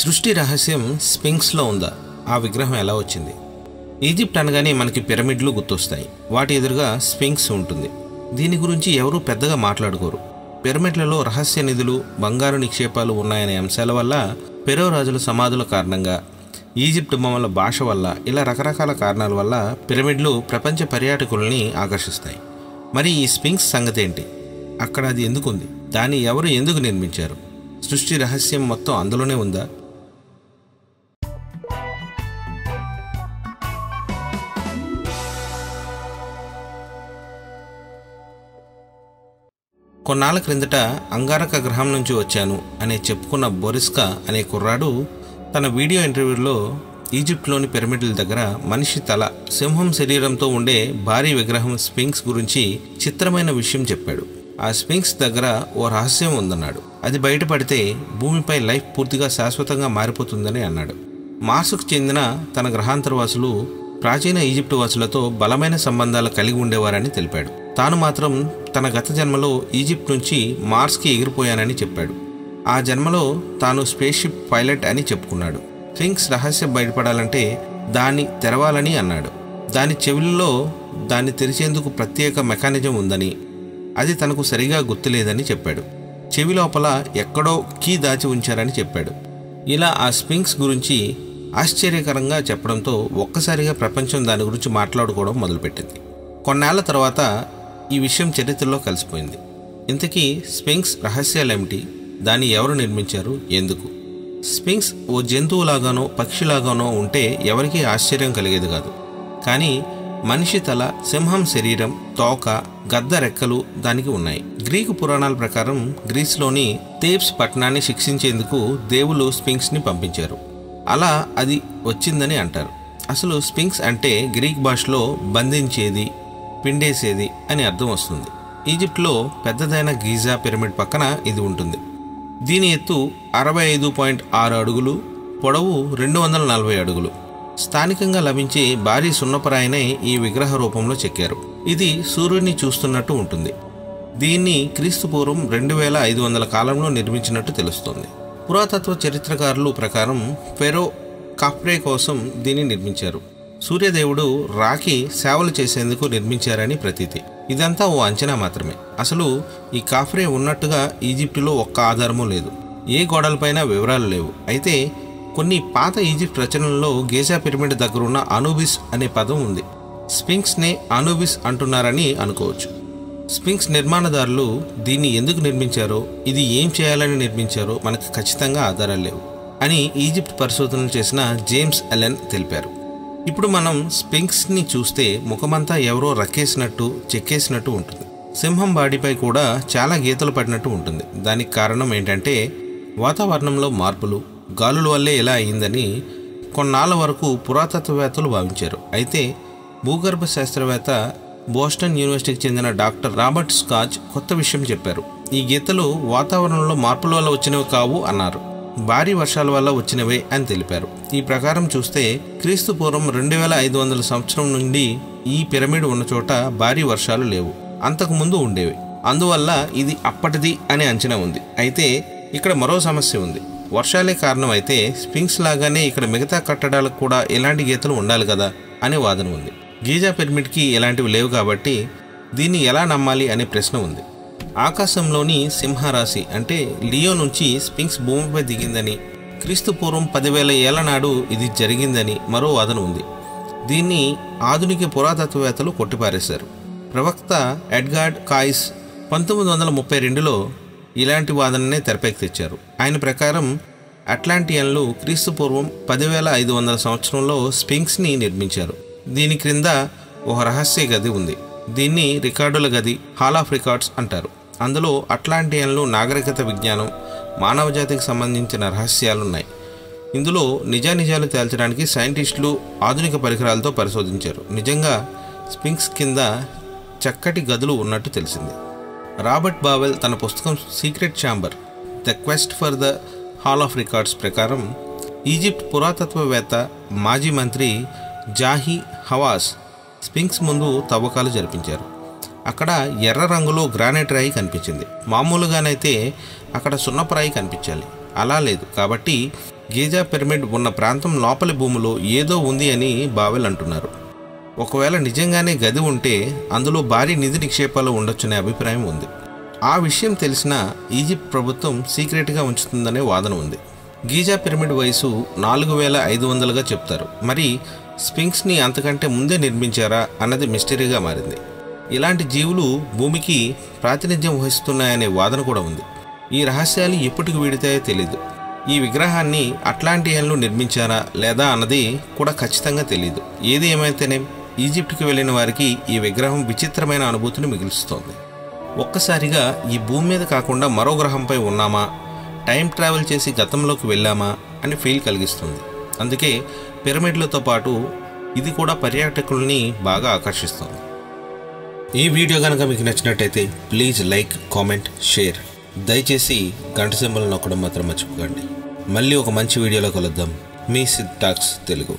సృష్టి రహస్యం స్పింక్స్లో ఉందా? ఆ విగ్రహం ఎలా వచ్చింది? ఈజిప్ట్ అనగానే మనకి పిరమిడ్లు గుర్తొస్తాయి. వాటి ఎదురుగా స్పింక్స్ ఉంటుంది. దీని గురించి ఎవరూ పెద్దగా మాట్లాడుకోరు. పిరమిడ్లలో రహస్య నిధులు, బంగారు నిక్షేపాలు ఉన్నాయనే అంశాల వల్ల, పెరో రాజుల సమాధుల కారణంగా, ఈజిప్ట్ బొమ్మల భాష వల్ల, ఇలా రకరకాల కారణాల వల్ల పిరమిడ్లు ప్రపంచ పర్యాటకుల్ని ఆకర్షిస్తాయి. మరి ఈ స్పింక్స్ సంగతి ఏంటి? అక్కడ అది ఎందుకుంది? దాన్ని ఎవరు ఎందుకు నిర్మించారు? సృష్టి రహస్యం మొత్తం అందులోనే ఉందా? కొన్నాళ్ళ క్రిందట అంగారక గ్రహం నుంచి వచ్చాను అనే చెప్పుకున్న బొరిస్కా అనే కుర్రాడు తన వీడియో ఇంటర్వ్యూలో ఈజిప్ట్లోని పిరమిడ్ల దగ్గర మనిషి తల, సింహం శరీరంతో ఉండే భారీ విగ్రహం స్పింక్స్ గురించి చిత్రమైన విషయం చెప్పాడు. ఆ స్పింక్స్ దగ్గర ఓ రహస్యం ఉందన్నాడు. అది బయటపడితే భూమిపై లైఫ్ పూర్తిగా శాశ్వతంగా మారిపోతుందని అన్నాడు. మార్సుకు చెందిన తన గ్రహాంతరవాసులు ప్రాచీన ఈజిప్ట్ వాసులతో బలమైన సంబంధాలు కలిగి ఉండేవారని తెలిపాడు. తాను మాత్రం తన గత జన్మలో ఈజిప్ట్ నుంచి మార్స్కి ఎగిరిపోయానని చెప్పాడు. ఆ జన్మలో తాను స్పేస్షిప్ పైలట్ అని చెప్పుకున్నాడు. స్పింక్స్ రహస్యం బయటపడాలంటే దాన్ని తెరవాలని అన్నాడు. దాని చెవులలో దాన్ని తెరిచేందుకు ప్రత్యేక మెకానిజం ఉందని, అది తనకు సరిగా గుర్తులేదని చెప్పాడు. చెవి లోపల ఎక్కడో కీ దాచి ఉంచారని చెప్పాడు. ఇలా ఆ స్పింక్స్ గురించి ఆశ్చర్యకరంగా చెప్పడంతో ఒక్కసారిగా ప్రపంచం దాని గురించి మాట్లాడుకోవడం మొదలుపెట్టింది. కొన్నేళ్ల తర్వాత ఈ విషయం చరిత్రలో కలిసిపోయింది. ఇంతకీ స్పింక్స్ రహస్యాలేమిటి? దాన్ని ఎవరు నిర్మించారు? ఎందుకు? స్పింక్స్ ఓ జంతువులాగానో పక్షిలాగానో ఉంటే ఎవరికీ ఆశ్చర్యం కలిగేది కాదు. కానీ మనిషి తల, సింహం శరీరం, తోక, గద్ద రెక్కలు దానికి ఉన్నాయి. గ్రీకు పురాణాల ప్రకారం గ్రీస్లోని థేబ్స్ పట్టణాన్ని శిక్షించేందుకు దేవులు స్పింక్స్ని పంపించారు. అలా అది వచ్చిందని అంటారు. అసలు స్పింక్స్ అంటే గ్రీక్ భాషలో బంధించేది, పిండేసేది అని అర్థం వస్తుంది. ఈజిప్ట్లో పెద్దదైన గీజా పిరమిడ్ పక్కన ఇది ఉంటుంది. దీని ఎత్తు 65.6 అడుగులు, పొడవు 240 అడుగులు. స్థానికంగా లభించే భారీ సున్నపరాయినే ఈ విగ్రహ రూపంలో చెక్కారు. ఇది సూర్యుడిని చూస్తున్నట్టు ఉంటుంది. దీన్ని క్రీస్తుపూర్వం 2500 కాలంలో నిర్మించినట్టు తెలుస్తుంది. పురాతత్వ చరిత్రకారులు ప్రకారం ఫెరో కాప్రే కోసం దీన్ని నిర్మించారు. సూర్యదేవుడు రాకి సేవలు చేసేందుకు నిర్మించారని ప్రతీతి. ఇదంతా ఓ అంచనా మాత్రమే. అసలు ఈ కాఫ్రే ఉన్నట్టుగా ఈజిప్టులో ఒక్క ఆధారమూ లేదు. ఏ గోడలపైన వివరాలు లేవు. అయితే కొన్ని పాత ఈజిప్ట్ రచనల్లో గేజా పిరమిడ్ దగ్గరున్న అనూబిస్ అనే పదం ఉంది. స్పింక్స్నే అనూబిస్ అంటున్నారని అనుకోవచ్చు. స్పింక్స్ నిర్మాణదారులు దీన్ని ఎందుకు నిర్మించారో, ఇది ఏం చేయాలని నిర్మించారో మనకు ఖచ్చితంగా ఆధారాలు లేవు అని ఈజిప్ట్ పరిశోధనలు చేసిన జేమ్స్ అలెన్ తెలిపారు. ఇప్పుడు మనం స్పింక్స్ని చూస్తే ముఖమంతా ఎవరో రక్కేసినట్టు, చెక్కేసినట్టు ఉంటుంది. సింహం బాడీపై కూడా చాలా గీతలు పడినట్టు ఉంటుంది. దానికి కారణం ఏంటంటే వాతావరణంలో మార్పులు, గాలుల వల్లే ఇలా అయిందని కొన్నాళ్ళ వరకు పురాతత్వవేత్తలు భావించారు. అయితే భూగర్భ శాస్త్రవేత్త, బోస్టన్ యూనివర్సిటీకి చెందిన డాక్టర్ రాబర్ట్ స్కాచ్ కొత్త విషయం చెప్పారు. ఈ గీతలు వాతావరణంలో మార్పుల వల్ల వచ్చినవి కావు అన్నారు. భారీ వర్షాల వల్ల వచ్చినవే అని తెలిపారు. ఈ ప్రకారం చూస్తే క్రీస్తుపూర్వం 2500 సంవత్సరం నుండి ఈ పిరమిడ్ ఉన్న చోట భారీ వర్షాలు లేవు. అంతకుముందు ఉండేవి. అందువల్ల ఇది అప్పటిది అనే అంచనా ఉంది. అయితే ఇక్కడ మరో సమస్య ఉంది. వర్షాలే కారణమైతే స్పింక్స్ లాగానే ఇక్కడ మిగతా కట్టడాలకు కూడా ఎలాంటి గీతలు ఉండాలి కదా అనే వాదన ఉంది. గీజా పిరమిడ్కి ఎలాంటివి లేవు కాబట్టి దీన్ని ఎలా నమ్మాలి అనే ప్రశ్న ఉంది. ఆకాశంలోని సింహరాశి అంటే లియో నుంచి స్పింక్స్ భూమిపై దిగిందని, క్రీస్తుపూర్వం 10,000 ఏళ్ల నాడు ఇది జరిగిందని మరో వాదన ఉంది. దీన్ని ఆధునిక పురాతత్వవేత్తలు కొట్టిపారేశారు. ప్రవక్త ఎడ్గార్డ్ కాయిస్ 1932లో ఇలాంటి వాదననే తెరపైకి తెచ్చారు. ఆయన ప్రకారం అట్లాంటియన్లు క్రీస్తుపూర్వం 10,500 సంవత్సరంలో స్పింక్స్ని నిర్మించారు. దీని క్రింద ఒక రహస్య గది ఉంది. దీన్ని రికార్డుల గది, హాల్ ఆఫ్ రికార్డ్స్ అంటారు. అందులో అట్లాంటియన్లు నాగరికత, విజ్ఞానం, మానవజాతికి సంబంధించిన రహస్యాలున్నాయి. ఇందులో నిజానిజాలు తేల్చడానికి సైంటిస్టులు ఆధునిక పరికరాలతో పరిశోధించారు. నిజంగా స్పింక్స్ కింద చక్కటి గదులు ఉన్నట్టు తెలిసింది. రాబర్ట్ బావెల్ తన పుస్తకం secret chamber, the quest for the hall of records ప్రకారం ఈజిప్ట్ పురాతత్వవేత్త, మాజీ మంత్రి జాహీ హవాస్ స్పింక్స్ ముందు తవ్వకాలు జరిపించారు. అక్కడ ఎర్ర రంగులో గ్రానైట్ రాయి కనిపించింది. మామూలుగానైతే అక్కడ సున్నపరాయి కనిపించాలి. అలా లేదు కాబట్టి గీజా పిరమిడ్ ఉన్న ప్రాంతం లోపలి భూమిలో ఏదో ఉంది అని బావెల్ అంటున్నారు. ఒకవేళ నిజంగానే గది ఉంటే అందులో భారీ నిధి నిక్షేపాలు ఉండొచ్చనే అభిప్రాయం ఉంది. ఆ విషయం తెలిసిన ఈజిప్ట్ ప్రభుత్వం సీక్రెట్గా ఉంచుతుందనే వాదన ఉంది. గీజా పిరమిడ్ వయసు 4500గా చెప్తారు. మరి స్పింక్స్ని అంతకంటే ముందే నిర్మించారా అన్నది మిస్టరీగా మారింది. ఇలాంటి జీవులు భూమికి ప్రాతినిధ్యం వహిస్తున్నాయనే వాదన కూడా ఉంది. ఈ రహస్యాలు ఎప్పటికి వీడితాయో తెలీదు. ఈ విగ్రహాన్ని అట్లాంటియన్లు నిర్మించారా లేదా అన్నది కూడా ఖచ్చితంగా తెలీదు. ఏది ఏమైతేనే ఈజిప్ట్కి వెళ్ళిన వారికి ఈ విగ్రహం విచిత్రమైన అనుభూతిని మిగులుస్తోంది. ఒక్కసారిగా ఈ భూమి మీద కాకుండా మరో గ్రహంపై ఉన్నామా, టైం ట్రావెల్ చేసి గతంలోకి వెళ్ళామా అని ఫీల్ కలిగిస్తుంది. అందుకే పిరమిడ్లతో పాటు ఇది కూడా పర్యాటకుల్ని బాగా ఆకర్షిస్తుంది. ఈ వీడియో కనుక మీకు నచ్చినట్టయితే ప్లీజ్ లైక్, కామెంట్, షేర్. దయచేసి గంట సింబల్ నొక్కడం మాత్రం మర్చిపోకండి. మళ్ళీ ఒక మంచి వీడియోలో కలుద్దాం. మీ సిద్ధాక్స్ తెలుగు.